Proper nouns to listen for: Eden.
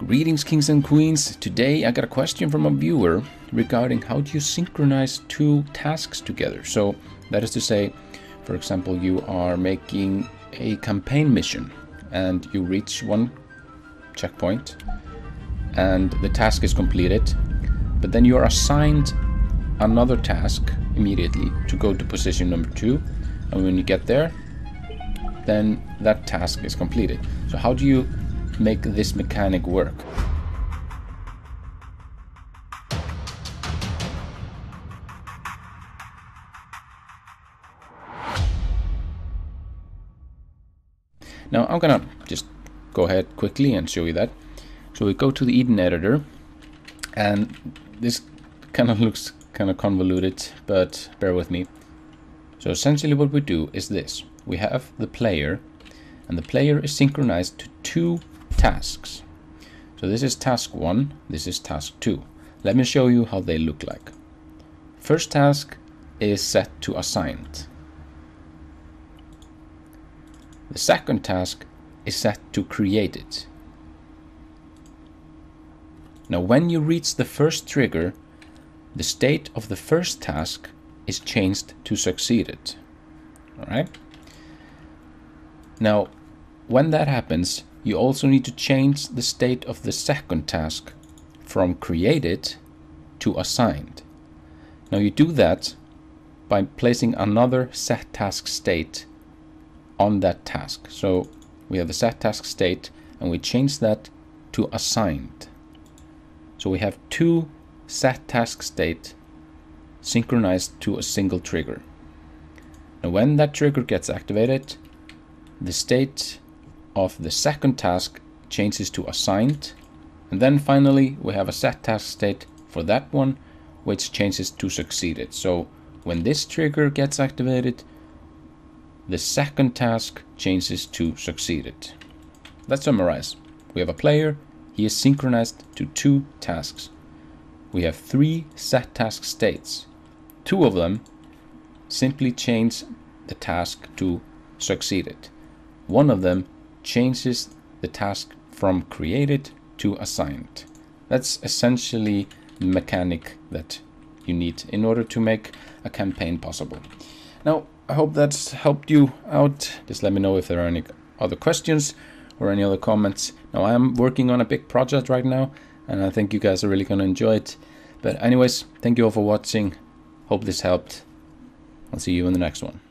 Greetings, kings and queens. Today I got a question from a viewer regarding how do you synchronize two tasks together. So that is to say, for example, you are making a campaign mission and you reach one checkpoint and the task is completed, but then you are assigned another task immediately to go to position number 2, and when you get there, then that task is completed. So how do you make this mechanic work? Now I'm gonna just go ahead quickly and show you that. So we go to the Eden editor, and this kind of looks kind of convoluted, but bear with me. So essentially what we do is this: we have the player, and the player is synchronized to two tasks. So this is task 1, this is task 2. Let me show you how they look like. First task is set to assigned. The second task is set to created. Now when you reach the first trigger, the state of the first task is changed to succeeded. Alright? Now when that happens, you also need to change the state of the second task from created to assigned. Now you do that by placing another set task state on that task. So we have the set task state and we change that to assigned. So we have two set task state synchronized to a single trigger. Now when that trigger gets activated, the state of the second task changes to assigned, and then finally we have a set task state for that one which changes to succeeded. So when this trigger gets activated, the second task changes to succeeded. Let's summarize. We have a player, he is synchronized to two tasks. We have three set task states. Two of them simply change the task to succeeded. One of them changes the task from created to assigned. That's essentially the mechanic that you need in order to make a campaign possible. Now, I hope that's helped you out. Just let me know if there are any other questions or any other comments. Now, I am working on a big project right now, and I think you guys are really going to enjoy it. But anyways, thank you all for watching. Hope this helped. I'll see you in the next one.